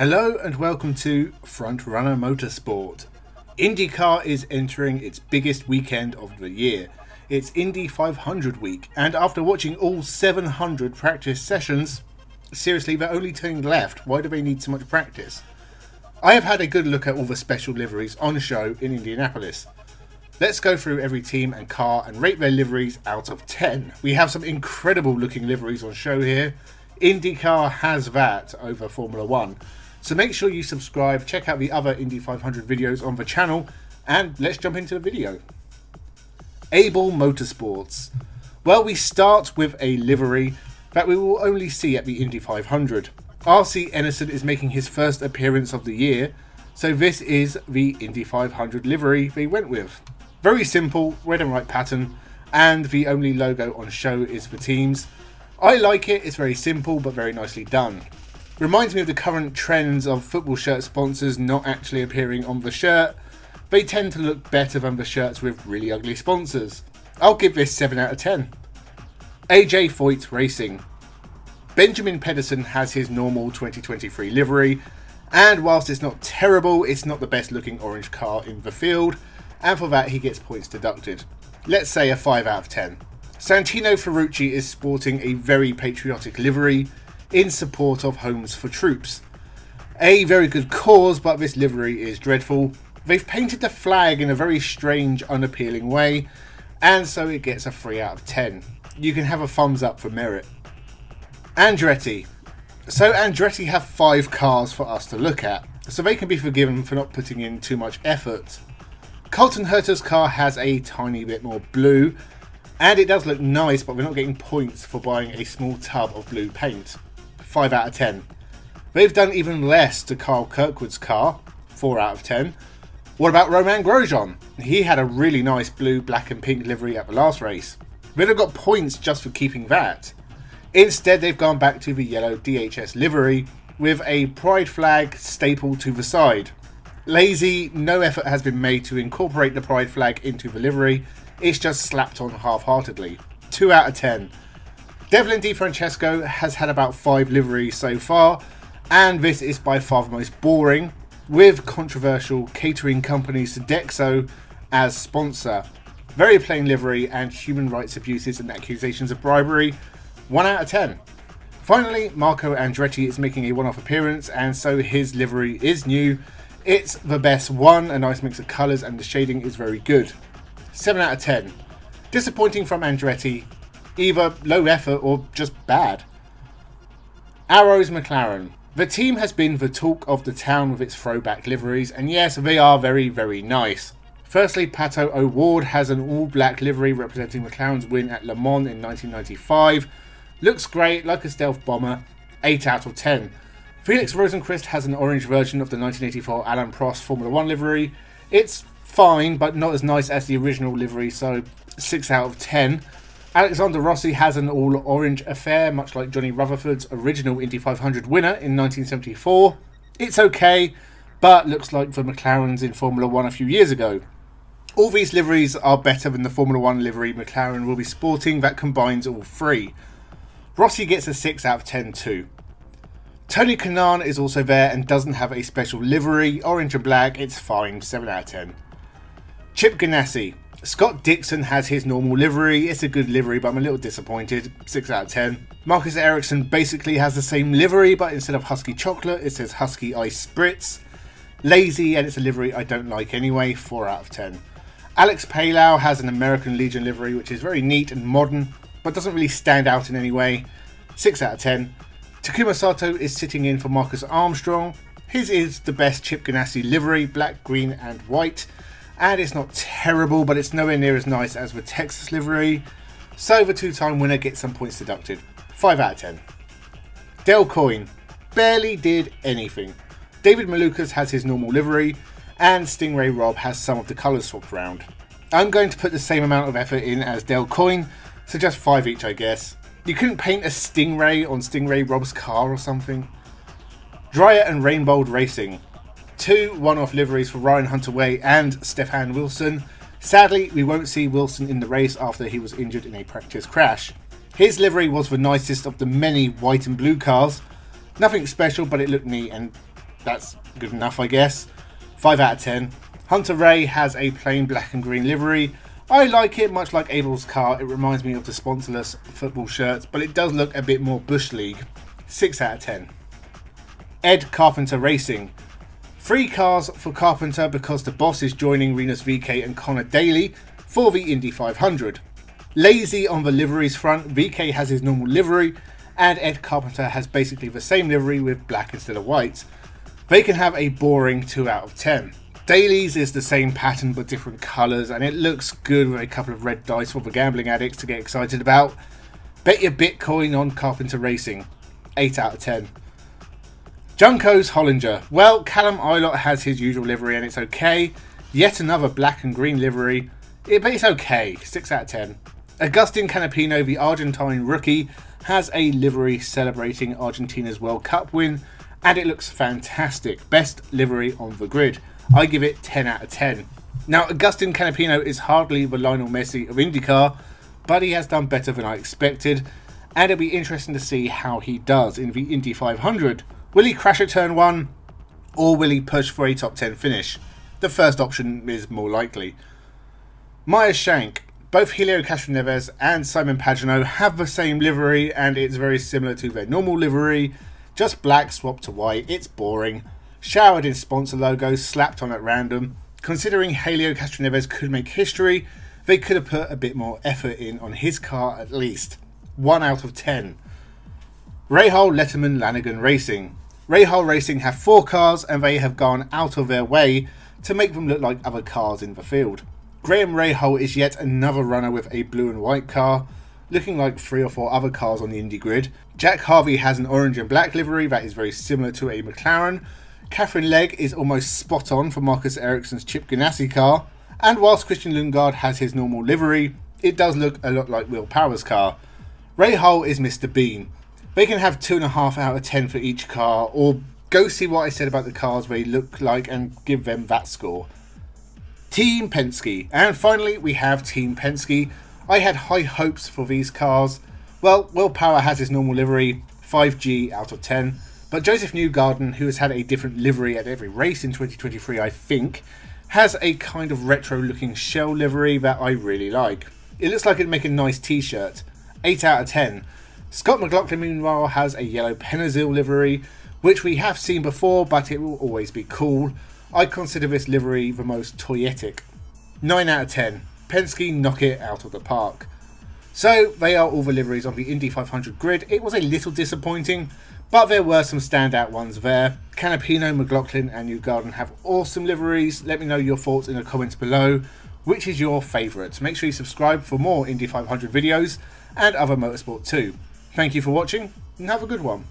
Hello and welcome to Frontrunner Motorsport. IndyCar is entering its biggest weekend of the year. It's Indy 500 week, and after watching all 700 practice sessions, seriously, they're only turning left. Why do they need so much practice? I have had a good look at all the special liveries on show in Indianapolis. Let's go through every team and car and rate their liveries out of 10. We have some incredible looking liveries on show here. IndyCar has that over Formula 1. So make sure you subscribe, check out the other Indy 500 videos on the channel, and let's jump into the video. Abel Motorsports. Well, we start with a livery that we will only see at the Indy 500. R.C. Enerson is making his first appearance of the year, so this is the Indy 500 livery they went with. Very simple, red and white pattern, and the only logo on show is for teams. I like it, it's very simple but very nicely done. Reminds me of the current trends of football shirt sponsors not actually appearing on the shirt. They tend to look better than the shirts with really ugly sponsors. I'll give this 7 out of 10. AJ Foyt Racing. Benjamin Pedersen has his normal 2023 livery, and whilst it's not terrible, it's not the best looking orange car in the field, and for that he gets points deducted. Let's say a 5 out of 10. Santino Ferrucci is sporting a very patriotic livery, in support of Homes for Troops. A very good cause, but this livery is dreadful. They've painted the flag in a very strange, unappealing way, and so it gets a 3 out of 10. You can have a thumbs up for merit. Andretti. So Andretti have 5 cars for us to look at, so they can be forgiven for not putting in too much effort. Colton Herta's car has a tiny bit more blue, and it does look nice, but we're not getting points for buying a small tub of blue paint. 5 out of 10. They've done even less to Kyle Kirkwood's car, 4 out of 10. What about Romain Grosjean? He had a really nice blue, black and pink livery at the last race. They'd have got points just for keeping that. Instead, they've gone back to the yellow DHS livery with a pride flag stapled to the side. Lazy, no effort has been made to incorporate the pride flag into the livery. It's just slapped on half-heartedly. 2 out of 10. Devlin De Francesco has had about 5 liveries so far, and this is by far the most boring, with controversial catering company Sodexo as sponsor. Very plain livery and human rights abuses and accusations of bribery. 1 out of 10. Finally, Marco Andretti is making a one-off appearance, and so his livery is new. It's the best one, a nice mix of colours, and the shading is very good. 7 out of 10. Disappointing from Andretti. Either low effort or just bad. Arrow McLaren. The team has been the talk of the town with its throwback liveries, and yes, they are very, very nice. Firstly, Pato O'Ward has an all-black livery representing McLaren's win at Le Mans in 1995. Looks great, like a stealth bomber. 8 out of 10. Felix Rosenquist has an orange version of the 1984 Alan Prost Formula 1 livery. It's fine, but not as nice as the original livery, so 6 out of 10. Alexander Rossi has an all-orange affair, much like Johnny Rutherford's original Indy 500 winner in 1974. It's okay, but looks like the McLarens in Formula 1 a few years ago. All these liveries are better than the Formula 1 livery McLaren will be sporting that combines all three. Rossi gets a 6 out of 10 too. Tony Kanaan is also there and doesn't have a special livery, orange and black, it's fine, 7 out of 10. Chip Ganassi. Scott Dixon has his normal livery, it's a good livery but I'm a little disappointed, 6 out of 10. Marcus Ericsson basically has the same livery, but instead of Husky Chocolate it says Husky Ice Spritz. Lazy, and it's a livery I don't like anyway, 4 out of 10. Alex Palou has an American Legion livery which is very neat and modern, but doesn't really stand out in any way, 6 out of 10. Takuma Sato is sitting in for Marcus Armstrong. His is the best Chip Ganassi livery, black, green and white. And it's not terrible, but it's nowhere near as nice as the Texas livery. So the two-time winner gets some points deducted. 5 out of 10. Dale Coyne barely did anything. David Malukas has his normal livery, and Stingray Rob has some of the colours swapped round. I'm going to put the same amount of effort in as Dale Coyne, so just 5 each I guess. You couldn't paint a Stingray on Stingray Rob's car or something? Dreyer and Rainbold Racing. 2 one-off liveries for Ryan Hunter-Way and Stefan Wilson. Sadly, we won't see Wilson in the race after he was injured in a practice crash. His livery was the nicest of the many white and blue cars. Nothing special, but it looked neat and that's good enough, I guess. 5 out of 10. Hunter Ray has a plain black and green livery. I like it, much like Abel's car. It reminds me of the sponsorless football shirts, but it does look a bit more Bush League. 6 out of 10. Ed Carpenter Racing. 3 cars for Carpenter because the boss is joining Rinus VeeKay and Connor Daly for the Indy 500. Lazy on the liveries front, VeeKay has his normal livery and Ed Carpenter has basically the same livery with black instead of white. They can have a boring 2 out of 10. Daly's is the same pattern but different colours and it looks good with a couple of red dice for the gambling addicts to get excited about. Bet your Bitcoin on Carpenter Racing. 8 out of 10. Junko's Hollinger. Well, Callum Ilott has his usual livery and it's okay. Yet another black and green livery, but it's okay. 6 out of 10. Agustin Canapino, the Argentine rookie, has a livery celebrating Argentina's World Cup win and it looks fantastic. Best livery on the grid. I give it 10 out of 10. Now, Agustin Canapino is hardly the Lionel Messi of IndyCar, but he has done better than I expected and it'll be interesting to see how he does in the Indy 500. Will he crash at turn 1 or will he push for a top 10 finish? The first option is more likely. Maya Shank. Both Helio Castroneves and Simon Pagenaud have the same livery and it's very similar to their normal livery. Just black swapped to white, it's boring. Showered in sponsor logos, slapped on at random. Considering Helio Castroneves could make history, they could have put a bit more effort in on his car at least. 1 out of 10. Rahal Letterman Lanigan Racing. Rahal Racing have 4 cars and they have gone out of their way to make them look like other cars in the field. Graham Rahal is yet another runner with a blue and white car, looking like 3 or 4 other cars on the Indy grid. Jack Harvey has an orange and black livery that is very similar to a McLaren. Catherine Legg is almost spot on for Marcus Ericsson's Chip Ganassi car, and whilst Christian Lundgaard has his normal livery, it does look a lot like Will Power's car. Rahal is Mr. Bean. They can have 2.5 out of 10 for each car, or go see what I said about the cars they look like and give them that score. Team Penske. And finally we have Team Penske. I had high hopes for these cars. Well, Will Power has his normal livery, 5G out of 10. But Joseph Newgarden, who has had a different livery at every race in 2023 I think, has a kind of retro looking shell livery that I really like. It looks like it'd make a nice t-shirt. 8 out of 10. Scott McLaughlin meanwhile has a yellow Penazil livery, which we have seen before, but it will always be cool. I consider this livery the most toyetic. 9 out of 10. Penske knock it out of the park. So they are all the liveries on the Indy 500 grid. It was a little disappointing, but there were some standout ones there. Canapino, McLaughlin and Newgarden have awesome liveries. Let me know your thoughts in the comments below. Which is your favourite? Make sure you subscribe for more Indy 500 videos and other motorsport too. Thank you for watching and have a good one.